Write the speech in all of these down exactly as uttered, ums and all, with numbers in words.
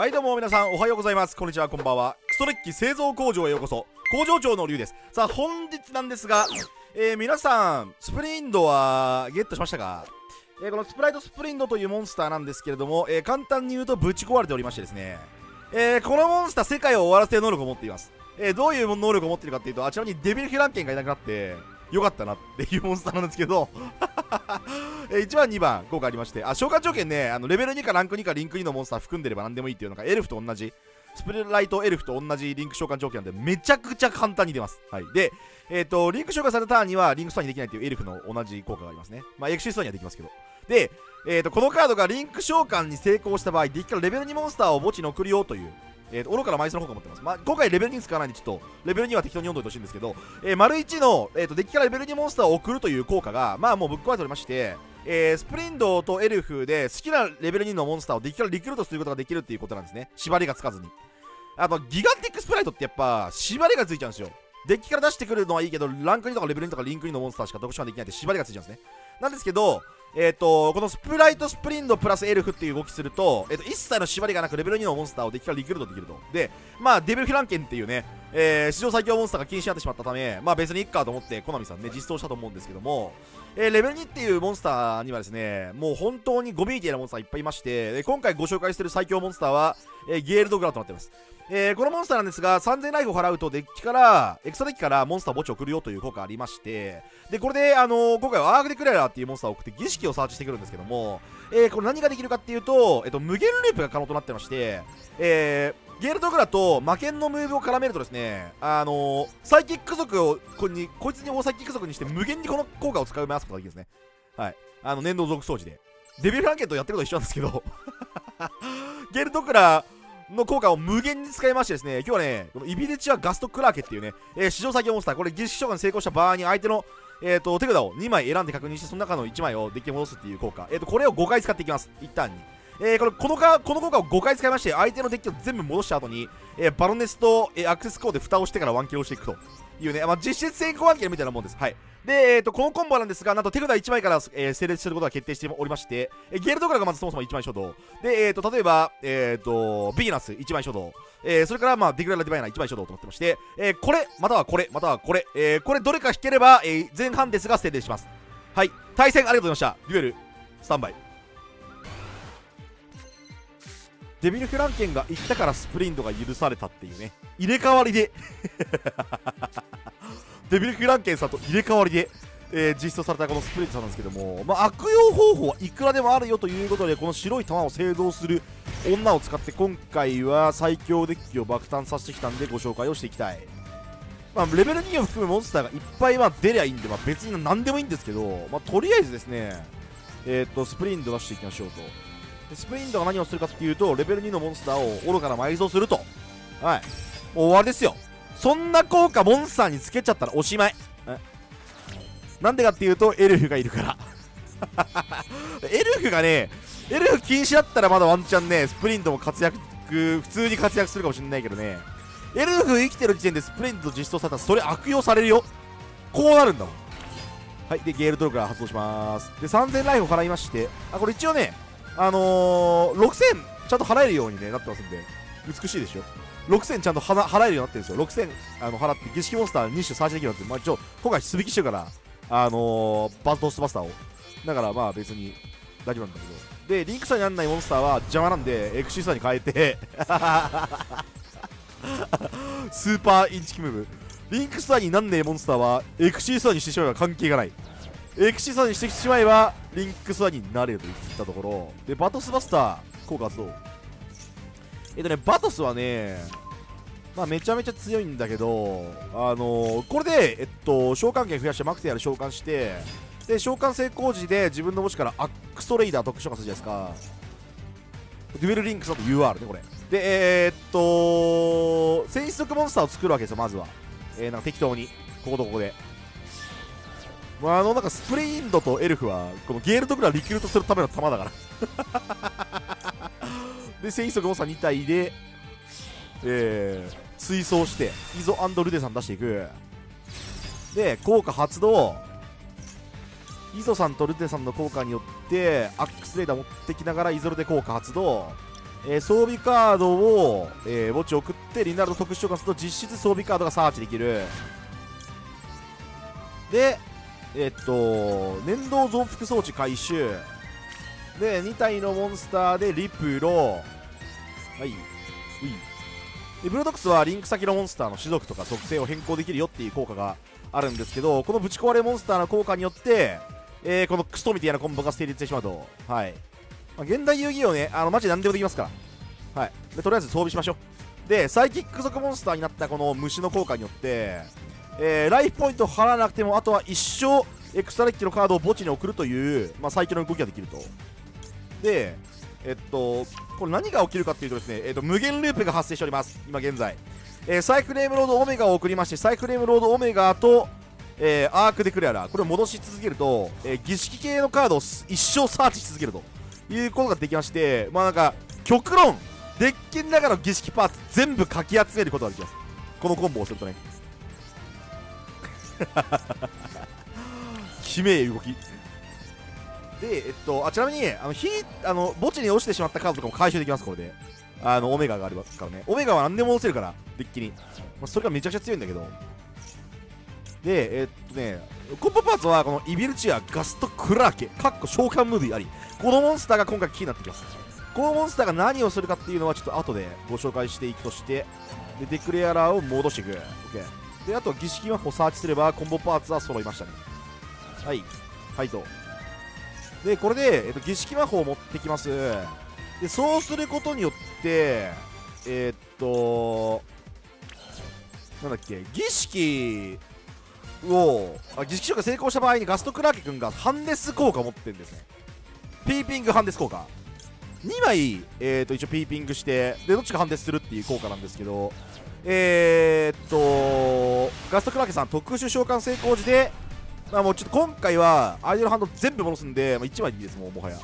はいどうも皆さんおはようございます、こんにちは、こんばんは。クソデッキ製造工場へようこそ。工場長のリュウです。さあ本日なんですが、えー、皆さんスプリンドはゲットしましたか？えー、このスプライトスプリンドというモンスターなんですけれども、えー、簡単に言うとぶち壊れておりましてですね、えー、このモンスター世界を終わらせる能力を持っています。えー、どういう能力を持っているかっていうと、あちらにデビルフランケンがいなくなってよかったなっていうモンスターなんですけどいちばんにばん効果ありまして、あ、召喚条件ね、あのレベルにかランクにかリンクにのモンスター含んでれば何でもいいっていうのがエルフと同じ、スプライトエルフと同じリンク召喚条件なんでめちゃくちゃ簡単に出ます。はい、で、えー、とリンク召喚されたターンにはリンクストアにできないっていうエルフの同じ効果がありますね。まあエクシーストアにはできますけど。で、えー、とこのカードがリンク召喚に成功した場合、デッキからレベルにモンスターを墓地に送るよという。えーと、愚かな埋葬の方が持ってます。まあ、今回レベルに使わないんで、ちょっとレベルには適当に読んどいてほしいんですけど、えー、丸いちの、えーと、デッキからレベルにモンスターを送るという効果が、まあもうぶっ壊れておりまして、えー、スプリンドとエルフで好きなレベルにのモンスターをデッキからリクルートすることができるっていうことなんですね。縛りがつかずに。あと、ギガンティックスプライトってやっぱ、縛りがついちゃうんですよ。デッキから出してくるのはいいけど、ランクにとかレベルにとかリンクにのモンスターしか特殊はできないって縛りがついちゃうんですね。なんですけど、えーと、このスプライトスプリンドプラスエルフっていう動きすると、えーと、一切の縛りがなくレベルにのモンスターをデッキからリクルートできると。で、まあ、デビルフランケンっていうね、えー、史上最強モンスターが禁止になってしまったため、まあ別にいっかと思って、コナミさんね、実装したと思うんですけども、えー、レベルにっていうモンスターにはですね、もう本当にゴミみたいなモンスターいっぱいいまして、で今回ご紹介している最強モンスターは、えー、ゲールドグラウとなっています。えー、このモンスターなんですが、さんぜんライフを払うとデッキから、エクストデッキからモンスターを墓地を送るよという効果ありまして、で、これで、あのー、今回はアークデクレラーっていうモンスターを送って儀式をサーチしてくるんですけども、えー、これ何ができるかっていうと、えっと、無限ループが可能となってまして、えー、ゲールドグラと魔剣のムーブを絡めるとですね、あのー、サイキック族をこに、こいつにサイキック族にして無限にこの効果を使い回すことができるんですね。はい。あの、粘土族掃除で。デビルフランケンとやってることは一緒なんですけど、ゲールドグラ、の効果を無限に使いましてですね、今日はね、このイビデチア・ガスト・クラーケっていうね、えー、史上最強モンスター、これ、儀式召喚に成功した場合に相手の、えー、と手札をにまい選んで確認して、その中のいちまいをデッキに戻すっていう効果、えー、とこれをごかい使っていきます、一旦に。えー、これこのかこの効果をごかい使いまして、相手のデッキを全部戻した後に、えー、バロネスと、えー、アクセスコーで蓋をしてからワンキルをしていくというね、まあ、実質先行ワンキルみたいなもんです。はいで、えー、とこのコンボなんですが、なんと手札いちまいから、えー、整列することが決定しておりまして、えー、ゲールドグラがまずそもそもいちまい初動で、えー、と例えば、えー、とビギナスいちまい初動、えー、それから、まあ、ディグララ・ディバイナーいちまい初動となってまして、えー、これまたはこれまたはこれ、えー、これどれか引ければ、えー、前半ですが整列します。はい、対戦ありがとうございました。デュエルスタンバイ。デビルフランケンが行ったからスプリンドが許されたっていうね、入れ替わりでデビルフランケンさんと入れ替わりで、えー、実装されたこのスプリントさんなんですけども、まあ、悪用方法はいくらでもあるよということで、この白い玉を製造する女を使って今回は最強デッキを爆誕させてきたんでご紹介をしていきたい。まあ、レベルにを含むモンスターがいっぱいまあ出りゃいいんで、まあ、別に何でもいいんですけど、まあ、とりあえずですね、えー、っとスプリント出していきましょうと。でスプリントが何をするかっていうと、レベルにのモンスターを愚かな埋蔵すると。はい、もう終わりですよ。そんな効果モンスターにつけちゃったらおしまい。なんでかっていうとエルフがいるからエルフがね、エルフ禁止だったらまだワンチャンね、スプリントも活躍、普通に活躍するかもしれないけどね、エルフ生きてる時点でスプリント実装されたらそれ悪用されるよ。こうなるんだもん。はい、でゲールドルから発動します。でさんぜんライフを払いまして、あ、これ一応ね、あのー、ろくせんちゃんと払えるように、ね、なってますんで、美しいでしょ。ろくせんちゃんと払えるようになってるんですよ。ろくせんあの払って儀式モンスターに種サーチできるようになって、まあ、ちょ今回素引きしてるから、あのー、バーストバスターをだからまあ別に大丈夫なんだけど、でリンク差にならないモンスターは邪魔なんでエクシーサーに変えてスーパーインチキムーブ、リンク差になんねえモンスターはエクシーサーにしてしまえば関係がない、エクシーサーにしてしまえばリンク差になれると言ったところで、バトスバスター効果発動。えっとね、バトスはね、まあ、めちゃめちゃ強いんだけど、あのー、これで、えっと、召喚権増やしてマクティアで召喚して、で召喚成功時で自分の墓地からアックストレイダー特殊召喚するじゃないですか。デュエルリンクスだと ユーアール ね、これでえー、っと戦士族モンスターを作るわけですよ。まずは、えー、なんか適当にこことここで、まあ、あのなんかスプリンドとエルフはこのゲールドグラをリクルートするための弾だからで戦士族モンスターに体でえー、追走してイゾ&ルデさん出していく。で効果発動、イゾさんとルデさんの効果によってアックスレーダー持ってきながらイゾルで効果発動えー、装備カードを、えー、墓地送ってリナルド特殊召喚すると実質装備カードがサーチできる。で、えー、っと粘土増幅装置回収でに体のモンスターでリプロ、はい、ブルドックスはリンク先のモンスターの種族とか属性を変更できるよっていう効果があるんですけど、このぶち壊れモンスターの効果によって、えー、このクソみたいなコンボが成立してしまうと。はい、まあ、現代遊戯王ね、あのマジ何でもできますから。はい、でとりあえず装備しましょう。でサイキック属モンスターになったこの虫の効果によって、えー、ライフポイントを払わなくてもあとは一生エクストラデッキのカードを墓地に送るという、まあ、最強の動きができると。でえっとこれ何が起きるかっていうとですね、えっと無限ループが発生しております今現在。えー、サイクレームロードオメガを送りまして、サイクレームロードオメガと、えー、アークデクレアラー、これを戻し続けると、えー、儀式系のカードを一生サーチし続けるということができまして、まあなんか極論デッキの中の儀式パーツ全部かき集めることができます、このコンボをするとね。きめえ動きで、えっと、あちなみにあのヒあの墓地に落ちてしまったカードとかも回収できます。これであのオメガがありますからね。オメガは何でも落ちるからデッキに、まあ、それがめちゃくちゃ強いんだけど。でえっとねコンボパーツはこのイビルチアガストクラーケかっこ召喚ムービーあり、このモンスターが今回キーになってきます。このモンスターが何をするかっていうのはちょっと後でご紹介していくとして、でデクレアラーを戻していく OK で、あとは儀式はこうサーチすればコンボパーツは揃いましたね。はいはいとでこれで、えっと、儀式魔法を持ってきます。でそうすることによってえー、っとなんだっけ儀式をあ儀式召喚成功した場合にガストクラーケ君がハンデス効果を持ってるんですね。ピーピングハンデス効果にまい、えー、っと一応ピーピングしてでどっちかハンデスするっていう効果なんですけど、えー、っとガストクラーケさん特殊召喚成功時でまあもうちょっと今回はアイドルハンド全部戻すんで、まあ、いちまいでいいですもうもはや。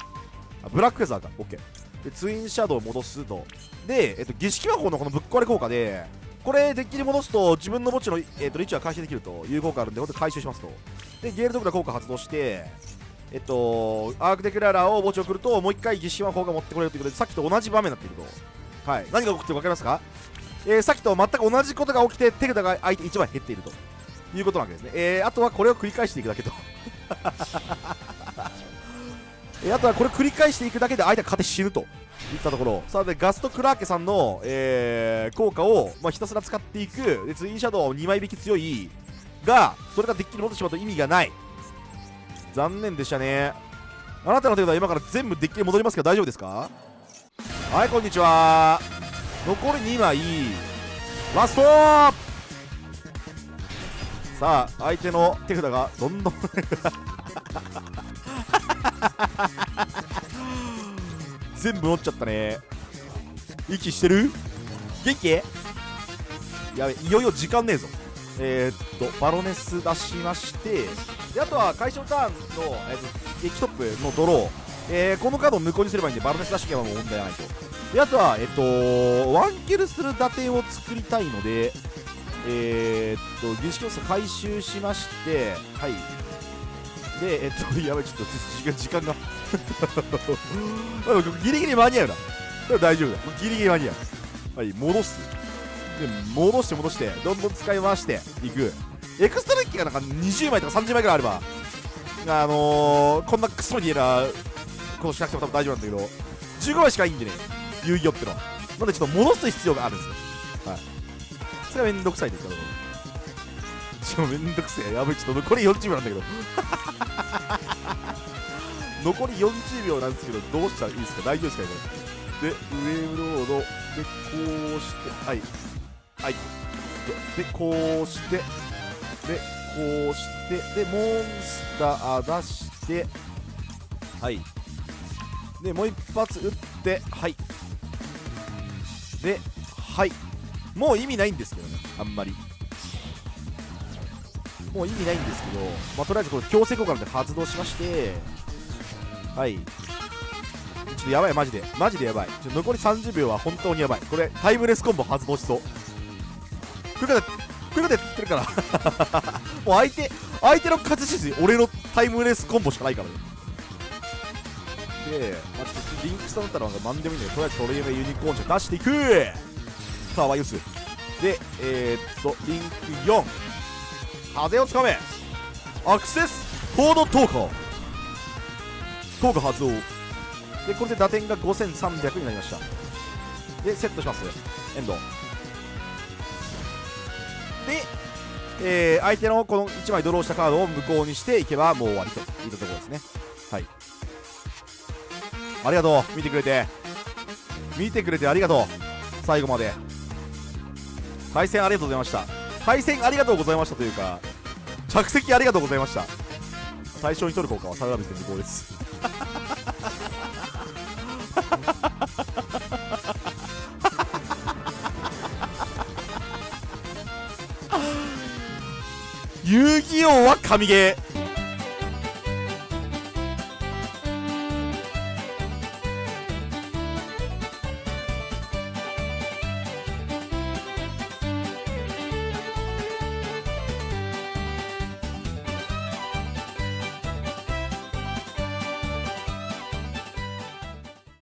あブラックフェザーか OK でツインシャドウを戻すと。で、えっと、儀式魔法のこのぶっ壊れ効果でこれデッキに戻すと自分の墓地の、えっと、リーチは回収できるという効果あるんで、これ回収しますと。でゲールドクラ効果発動してえっとアークデクララーを墓地を送るともういっかい儀式魔法が持ってこれるということで、さっきと同じ場面になっていると。はい、何が起きてるか分かりますか。えー、さっきと全く同じことが起きて手札が相手いちまい減っているということなわけですね。えー、あとはこれを繰り返していくだけと、えー、あとはこれを繰り返していくだけで相手が勝て死ぬといったところ。さあでガストクラーケさんの、えー、効果を、まあ、ひたすら使っていく。でツインシャドウにまい引き強いがそれがデッキに戻ってしまうと意味がない。残念でしたね。あなたの手札は今から全部デッキに戻りますけど大丈夫ですか。はい、こんにちは。残りにまいラスト。さあ相手の手札がどんどん全部乗っちゃったね。息してる元気。やべいよいよ時間ねえぞ。えー、っとバロネス出しまして、であとは解消ターンの、えー、っと駅トップのドロー、えー、このカードを無効にすればいいんでバロネス出しておけばもう問題ないと。であとはえー、っとワンキルする打点を作りたいのでえーっと儀式要素回収しまして、はいでえー、っとやばいちょっと時間がギリギリ間に合うな。でも大丈夫だギリギリ間に合う。はい、戻すで戻して戻してどんどん使い回していく。エクストラデッキがなんかにじゅうまいとかさんじゅうまいぐらいあればあのー、こんなクソみたいなことしなくても多分大丈夫なんだけどじゅうごまいしかいいんでね遊戯王ってのは。なのでちょっと戻す必要があるんですよ。はい、それはめんどくさいですからちょっとめんどくせえやばいちょっと残りよんじゅうびょうなんだけど残りよんじゅうびょうなんですけどどうしたらいいですか大丈夫ですかこれでウェーブロードでこうしてはいはいでこうしてでこうしてでモンスター出してはいでもう一発打ってはいではいもう意味ないんですけどねあんまりもう意味ないんですけど、まあ、とりあえずこれ強制効果なんで発動しましてはいちょっとやばいマジでマジでやばい。ちょ残りさんじゅうびょうは本当にやばい。これタイムレスコンボ発動しそうクルカでクルカでってるからもう相手相手の勝ち筋俺のタイムレスコンボしかないからね。て、まあ、ちょっとリンク下だったら何でもいいんだけど、とりあえずトレーナーユニコーンを出していく。さあワイウスで、えー、っとリンクよん、風をつかめ、アクセスコードトーカー、トーカー発動で、これで打点がごせんさんびゃくになりました。でセットします、エンドで、えー、相手のこのいちまいドローしたカードを無効にしていけばもう終わりといったところですね。はい、ありがとう、見てくれて見てくれてありがとう、最後まで対戦ありがとうございました、対戦ありがとうございましたというか着席ありがとうございました。最初に取る効果はサウダビスで無効です。遊戯王は神ゲー。